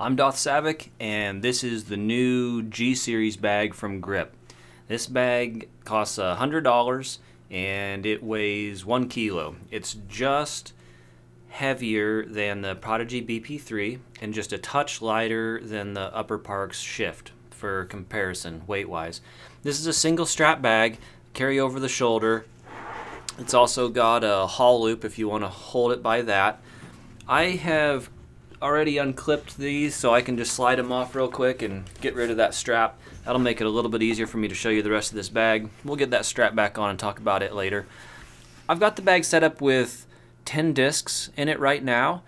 I'm Doth Savick, and this is the new G Series bag from Grip. This bag costs $100 and it weighs 1 kilo. It's just heavier than the Prodigy BP3 and just a touch lighter than the Upper Parks Shift for comparison weight-wise. This is a single strap bag, carry over the shoulder. It's also got a haul loop if you want to hold it by that. I have already unclipped these so I can just slide them off real quick and get rid of that strap. That'll make it a little bit easier for me to show you the rest of this bag. We'll get that strap back on and talk about it later. I've got the bag set up with 10 discs in it right now.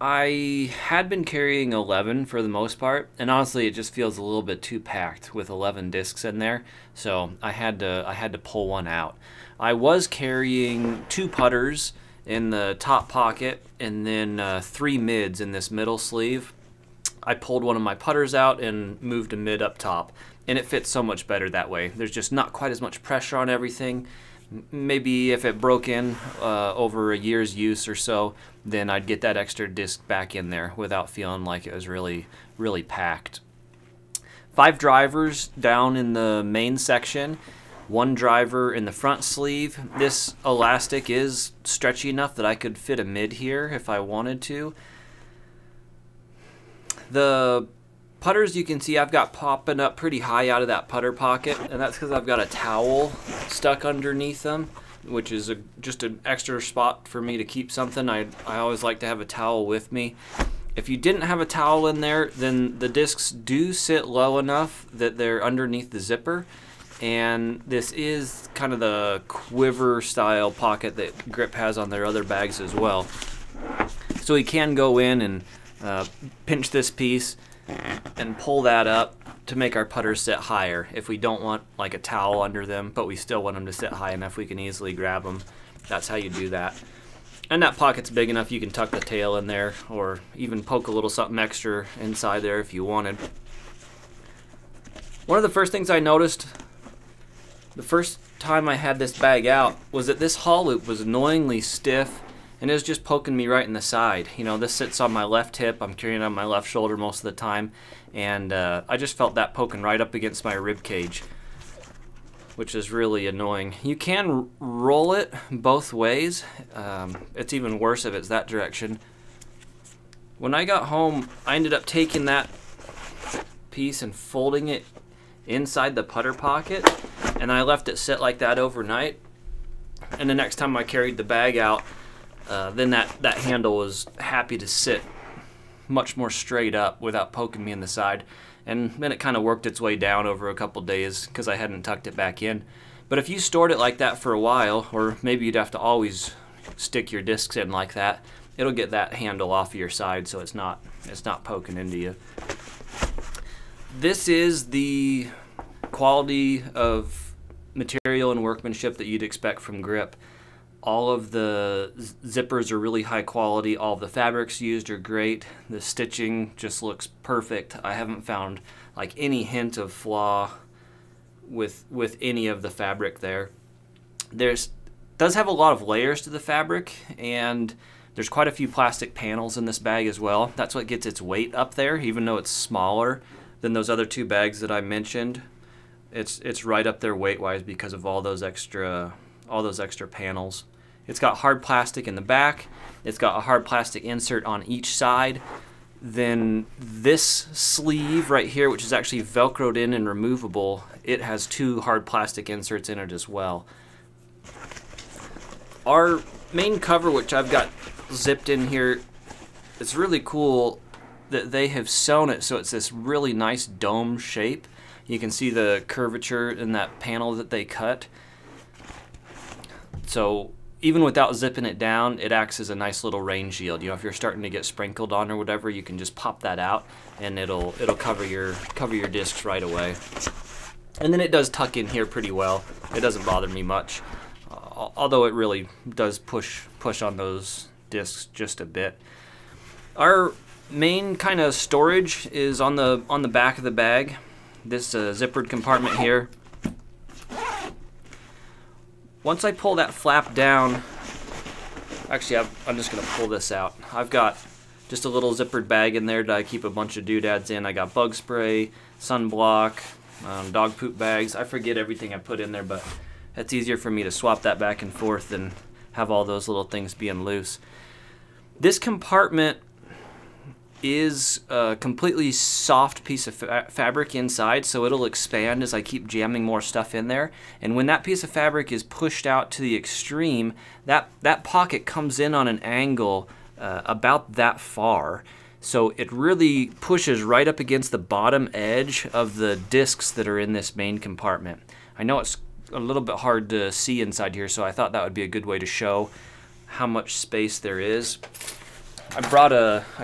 I had been carrying 11 for the most part, and honestly it just feels a little bit too packed with 11 discs in there, so I had to pull one out. I was carrying 2 putters in the top pocket and then 3 mids in this middle sleeve. I pulled one of my putters out and moved a mid up top, and it fits so much better that way. There's just not quite as much pressure on everything. Maybe if it broke in over a year's use or so, then I'd get that extra disc back in there without feeling like it was really packed. 5 drivers down in the main section, 1 driver in the front sleeve. This elastic is stretchy enough that I could fit a mid here if I wanted to. The putters, you can see I've got popping up pretty high out of that putter pocket, and that's because I've got a towel stuck underneath them, which is just an extra spot for me to keep something. I always like to have a towel with me. If you didn't have a towel in there, then the discs do sit low enough that they're underneath the zipper, and this is kind of the quiver style pocket that Grip has on their other bags as well. So you can go in and pinch this piece and pull that up to make our putters sit higher if we don't want like a towel under them, but we still want them to sit high enough we can easily grab them. That's how you do that. And that pocket's big enough you can tuck the tail in there or even poke a little something extra inside there if you wanted. One of the first things I noticed the first time I had this bag out was that this haul loop was annoyingly stiff, and it was just poking me right in the side. You know, this sits on my left hip. I'm carrying it on my left shoulder most of the time, and I just felt that poking right up against my rib cage, which is really annoying. You can roll it both ways. It's even worse if it's that direction. When I got home, I ended up taking that piece and folding it inside the putter pocket, and I left it sit like that overnight. And the next time I carried the bag out, then that handle was happy to sit much more straight up without poking me in the side. And then it kind of worked its way down over a couple days because I hadn't tucked it back in. But if you stored it like that for a while, or maybe you'd have to always stick your discs in like that, it'll get that handle off of your side so it's not poking into you. This is the quality of material and workmanship that you'd expect from Grip. All of the zippers are really high quality. All of the fabrics used are great. The stitching just looks perfect. I haven't found like any hint of flaw with any of the fabric there. Does have a lot of layers to the fabric, and there's quite a few plastic panels in this bag as well. That's what gets its weight up there, even though it's smaller than those other 2 bags that I mentioned. It's right up there weight-wise because of all those extra panels. It's got hard plastic in the back. It's got a hard plastic insert on each side. Then this sleeve right here, which is actually Velcroed in and removable, it has 2 hard plastic inserts in it as well. Our main cover, which I've got zipped in here, it's really cool that they have sewn it so it's this really nice dome shape. You can see the curvature in that panel that they cut. So even without zipping it down, it acts as a nice little rain shield. You know, if you're starting to get sprinkled on or whatever, you can just pop that out and it'll cover your discs right away. And then it does tuck in here pretty well. It doesn't bother me much, although it really does push on those discs just a bit. Our main kind of storage is on the back of the bag. This zippered compartment here. Once I pull that flap down, actually I'm just gonna pull this out. I've got just a little zippered bag in there that I keep a bunch of doodads in. I got bug spray, sunblock, dog poop bags. I forget everything I put in there, but it's easier for me to swap that back and forth than have all those little things being loose. This compartment is a completely soft piece of fabric inside, so it'll expand as I keep jamming more stuff in there. And when that piece of fabric is pushed out to the extreme, that pocket comes in on an angle about that far. So it really pushes right up against the bottom edge of the discs that are in this main compartment. I know it's a little bit hard to see inside here, so I thought that would be a good way to show how much space there is. I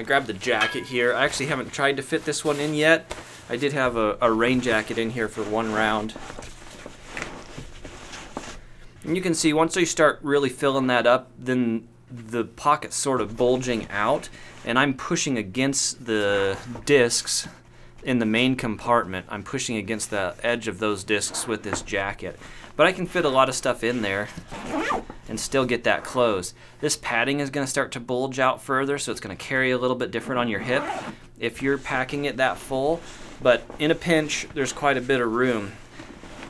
grabbed the jacket here. I actually haven't tried to fit this one in yet. I did have a rain jacket in here for one round. And you can see once you start really filling that up, then the pocket's sort of bulging out, and I'm pushing against the discs in the main compartment. I'm pushing against the edge of those discs with this jacket. But I can fit a lot of stuff in there and still get that closed. This padding is going to start to bulge out further, so it's going to carry a little bit different on your hip if you're packing it that full. But in a pinch, there's quite a bit of room.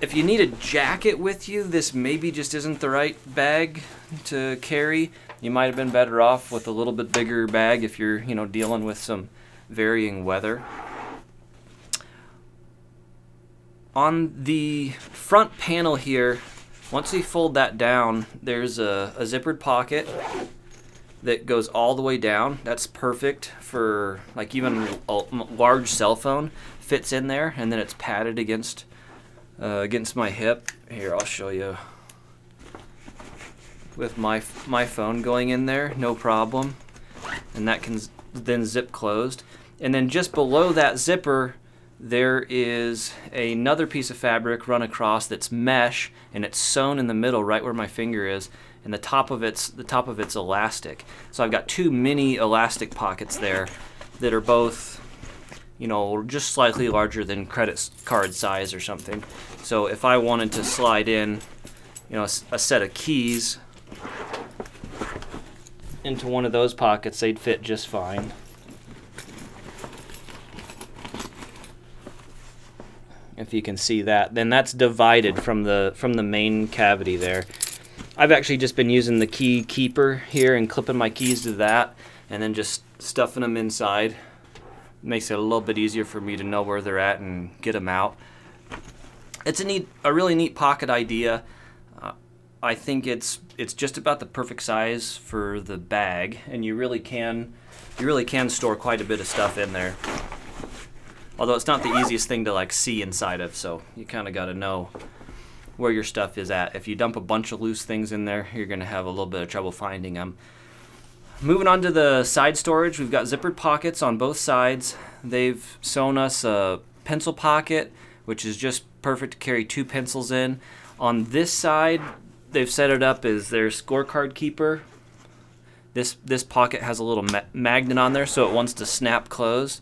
If you need a jacket with you, this maybe just isn't the right bag to carry. You might have been better off with a little bit bigger bag if you're, you know, dealing with some varying weather. On the front panel here, once you fold that down, there's a zippered pocket that goes all the way down. That's perfect for like even a large cell phone fits in there, and then it's padded against my hip. Here, I'll show you with my phone going in there, no problem. And that can then zip closed. And then just below that zipper, there is another piece of fabric run across that's mesh, and it's sewn in the middle right where my finger is, and the top of it's elastic. So I've got two mini elastic pockets there that are both, you know, just slightly larger than credit card size or something. So if I wanted to slide in, you know, a set of keys into one of those pockets, they'd fit just fine. If you can see that, then that's divided from the main cavity there. I've actually just been using the key keeper here and clipping my keys to that and then just stuffing them inside. Makes it a little bit easier for me to know where they're at and get them out. It's a really neat pocket idea. I think it's just about the perfect size for the bag, and you really can store quite a bit of stuff in there. Although it's not the easiest thing to like see inside of, so you kind of got to know where your stuff is at. If you dump a bunch of loose things in there, you're going to have a little bit of trouble finding them. Moving on to the side storage, we've got zippered pockets on both sides. They've sewn us a pencil pocket, which is just perfect to carry two pencils in. On this side, they've set it up as their scorecard keeper. This pocket has a little magnet on there, so it wants to snap closed.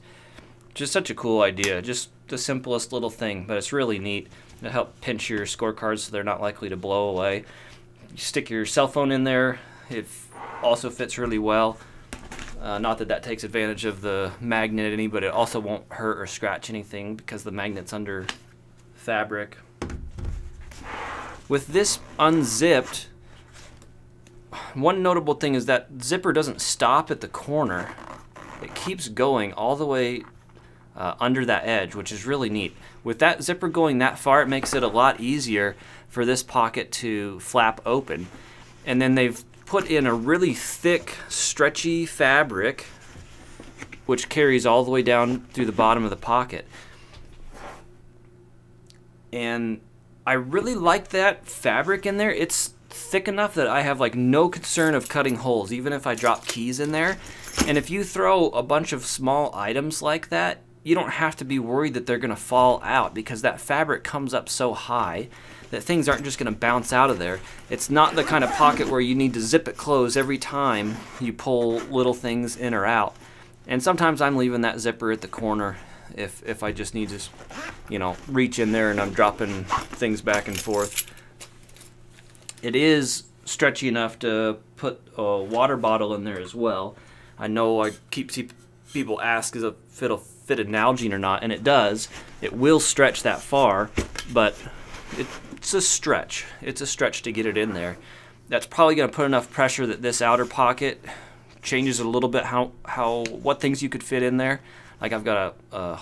Just such a cool idea, just the simplest little thing, but it's really neat. It'll help pinch your scorecards so they're not likely to blow away. You stick your cell phone in there, it also fits really well. Not that that takes advantage of the magnet any, but it also won't hurt or scratch anything because the magnet's under fabric. With this unzipped, one notable thing is that zipper doesn't stop at the corner. It keeps going all the way under that edge, which is really neat. With that zipper going that far, it makes it a lot easier for this pocket to flap open. And then they've put in a really thick, stretchy fabric, which carries all the way down through the bottom of the pocket. And I really like that fabric in there. It's thick enough that I have like no concern of cutting holes, even if I drop keys in there. And if you throw a bunch of small items like that, you don't have to be worried that they're going to fall out because that fabric comes up so high that things aren't just going to bounce out of there. It's not the kind of pocket where you need to zip it closed every time you pull little things in or out. And sometimes I'm leaving that zipper at the corner if I just need to, you know, reach in there and I'm dropping things back and forth. It is stretchy enough to put a water bottle in there as well. I know I keep seeing people ask is if it'll fit a Nalgene or not, and it does. It will stretch that far, but it's a stretch. It's a stretch to get it in there. That's probably going to put enough pressure that this outer pocket changes a little bit what things you could fit in there. Like I've got a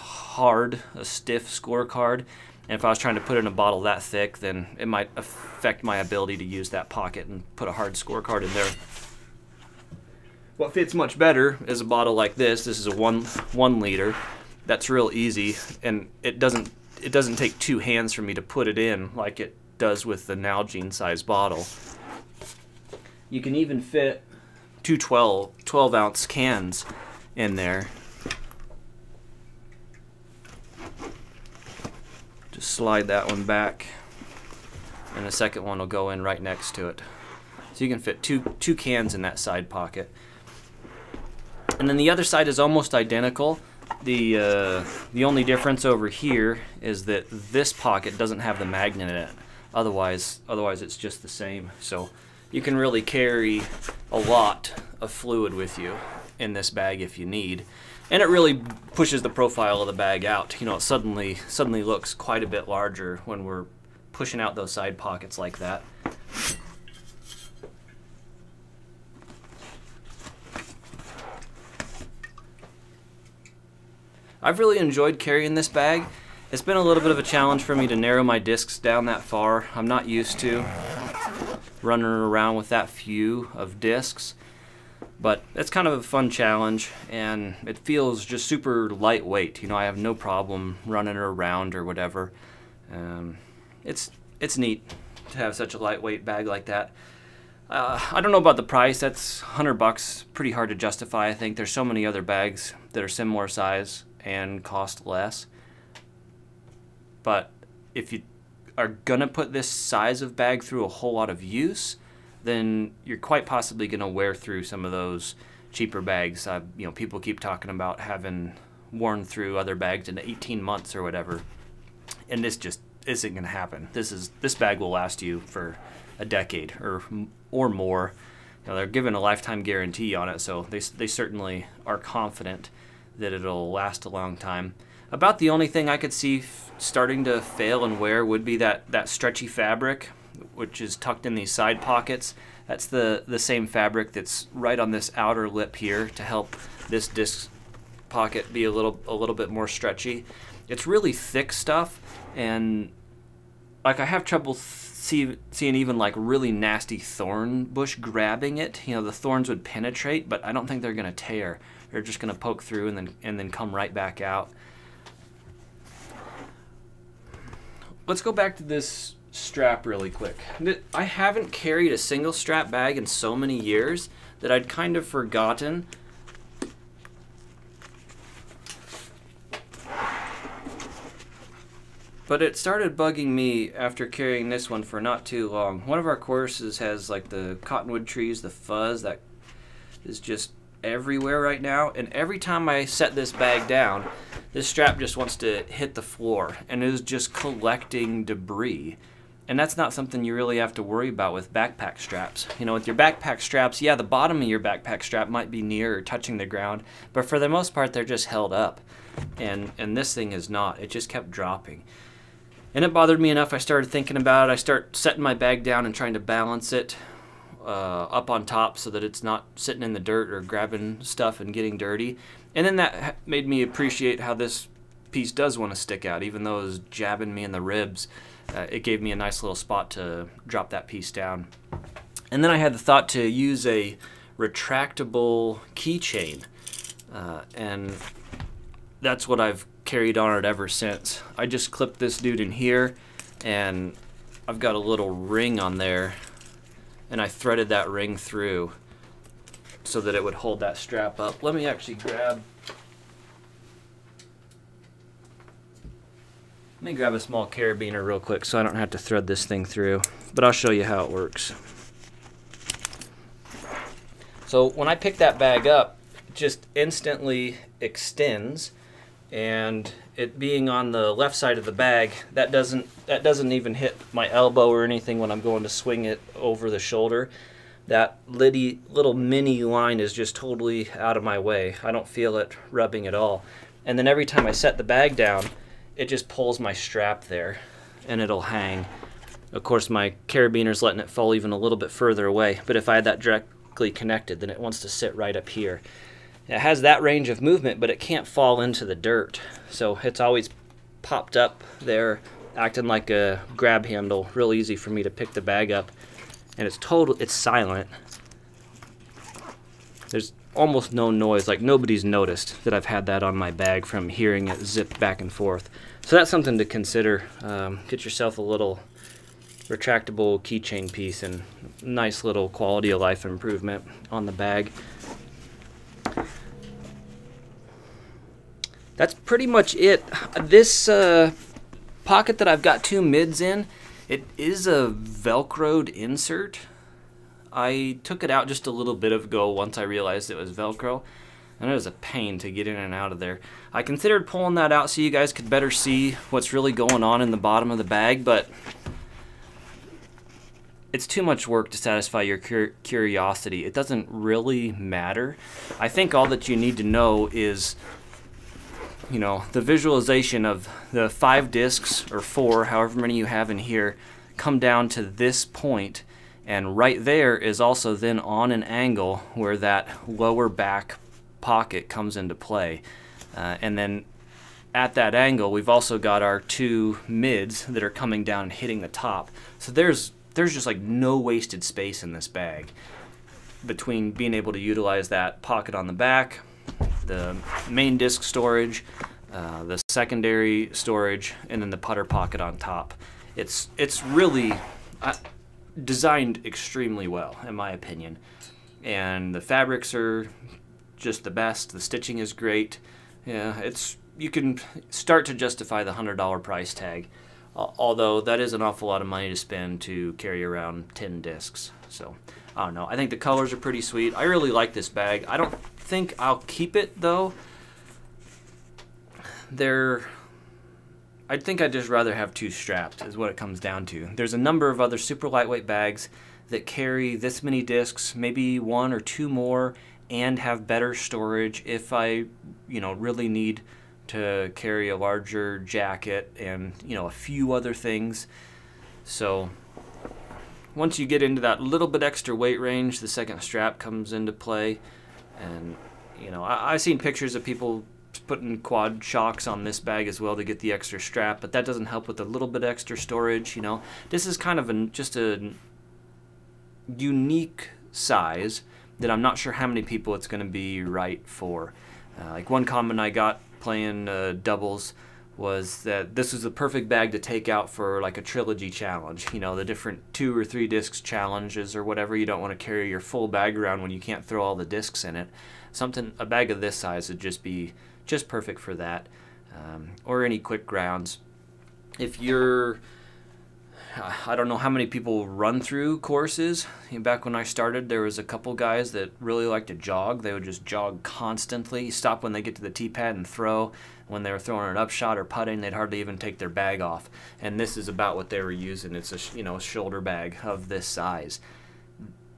stiff scorecard, and if I was trying to put in a bottle that thick, then it might affect my ability to use that pocket and put a hard scorecard in there. What fits much better is a bottle like this. This is a one liter. That's real easy, and it doesn't take two hands for me to put it in like it does with the Nalgene size bottle. You can even fit two 12-ounce cans in there. Just slide that one back, and the second one will go in right next to it. So you can fit two cans in that side pocket. And then the other side is almost identical. The only difference over here is that this pocket doesn't have the magnet in it. Otherwise it's just the same. So you can really carry a lot of fluid with you in this bag if you need. And it really pushes the profile of the bag out. You know, it suddenly looks quite a bit larger when we're pushing out those side pockets like that. I've really enjoyed carrying this bag. It's been a little bit of a challenge for me to narrow my discs down that far. I'm not used to running around with that few of discs, but it's kind of a fun challenge, and it feels just super lightweight. You know, I have no problem running around or whatever. It's neat to have such a lightweight bag like that. I don't know about the price. That's $100. Pretty hard to justify, I think. There's so many other bags that are similar size and cost less. But if you are gonna put this size of bag through a whole lot of use, then you're quite possibly gonna wear through some of those cheaper bags. You know, people keep talking about having worn through other bags in 18 months or whatever, and this just isn't gonna happen. This bag will last you for a decade or more. You know, they're given a lifetime guarantee on it, so they certainly are confident that it'll last a long time. About the only thing I could see starting to fail and wear would be that stretchy fabric, which is tucked in these side pockets. That's the same fabric that's right on this outer lip here to help this disc pocket be a little bit more stretchy. It's really thick stuff, and like I have trouble seeing even like really nasty thorn bush grabbing it. You know, the thorns would penetrate, but I don't think they're gonna tear. They're just gonna poke through and then come right back out. Let's go back to this strap really quick. I haven't carried a single strap bag in so many years that I'd kind of forgotten . But it started bugging me after carrying this one for not too long. One of our courses has like the cottonwood trees, the fuzz that is just everywhere right now. And every time I set this bag down, this strap just wants to hit the floor and is just collecting debris. And that's not something you really have to worry about with backpack straps. You know, with your backpack straps, yeah, the bottom of your backpack strap might be near or touching the ground, but for the most part, they're just held up. And this thing is not. It just kept dropping. And it bothered me enough, I started thinking about it. I start setting my bag down and trying to balance it up on top so that it's not sitting in the dirt or grabbing stuff and getting dirty. And then that made me appreciate how this piece does want to stick out, even though it was jabbing me in the ribs. It gave me a nice little spot to drop that piece down. And then I had the thought to use a retractable keychain, and that's what I've carried on it ever since. I just clipped this dude in here, and I've got a little ring on there, and I threaded that ring through so that it would hold that strap up. Let me actually grab a small carabiner real quick so I don't have to thread this thing through, but I'll show you how it works. So when I pick that bag up, it just instantly extends, and it being on the left side of the bag, that doesn't even hit my elbow or anything when I'm going to swing it over the shoulder. that little mini line is just totally out of my way. I don't feel it rubbing at all. And then every time I set the bag down, it just pulls my strap there and it'll hang. Of course, my carabiner's letting it fall even a little bit further away, but if I had that directly connected, then it wants to sit right up here. It has that range of movement, but it can't fall into the dirt. So it's always popped up there, acting like a grab handle, real easy for me to pick the bag up. And it's silent. There's almost no noise, like nobody's noticed that I've had that on my bag from hearing it zip back and forth. So that's something to consider. Get yourself a little retractable keychain piece and nice little quality of life improvement on the bag. That's pretty much it. This pocket that I've got two mids in, it is a Velcroed insert. I took it out just a little bit ago once I realized it was Velcro, and it was a pain to get in and out of there. I considered pulling that out so you guys could better see what's really going on in the bottom of the bag, but it's too much work to satisfy your curiosity. It doesn't really matter. I think all that you need to know is, you know, the visualization of the 5 discs or 4, however many you have in here, come down to this point, and right there is also then on an angle where that lower back pocket comes into play. And then at that angle, we've also got our 2 mids that are coming down and hitting the top. So there's just like no wasted space in this bag between being able to utilize that pocket on the back, the main disc storage, the secondary storage, and then the putter pocket on top. It's really designed extremely well, in my opinion. And the fabrics are just the best. The stitching is great. Yeah, you can start to justify the $100 price tag, although that is an awful lot of money to spend to carry around 10 discs. So I don't know. I think the colors are pretty sweet. I really like this bag. I don't think I'll keep it though. I think I'd just rather have 2 strapped is what it comes down to. There's a number of other super lightweight bags that carry this many discs, maybe 1 or 2 more, and have better storage if I, you know, really need to carry a larger jacket and, you know, a few other things. So once you get into that little bit extra weight range, the second strap comes into play. And, you know, I've seen pictures of people putting quad shocks on this bag as well to get the extra strap, but that doesn't help with a little bit extra storage, you know. This is kind of just a unique size that I'm not sure how many people it's going to be right for. Like one comment I got playing doubles was that this was the perfect bag to take out for like a trilogy challenge, you know, the different 2 or 3 discs challenges or whatever. You don't want to carry your full bag around when you can't throw all the discs in it. A bag of this size would just be just perfect for that, or any quick rounds. If you're, I don't know how many people run through courses. Back when I started, there was a couple guys that really liked to jog. They would just jog constantly, stop when they get to the tee pad and throw. When they were throwing an upshot or putting, they'd hardly even take their bag off. And this is about what they were using. It's a, you know, shoulder bag of this size.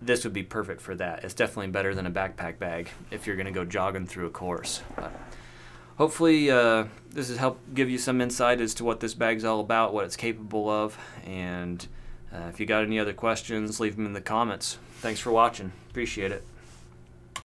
This would be perfect for that. It's definitely better than a backpack bag if you're going to go jogging through a course. But hopefully this has helped give you some insight as to what this bag's all about, what it's capable of, and if you got any other questions, leave them in the comments. Thanks for watching. Appreciate it.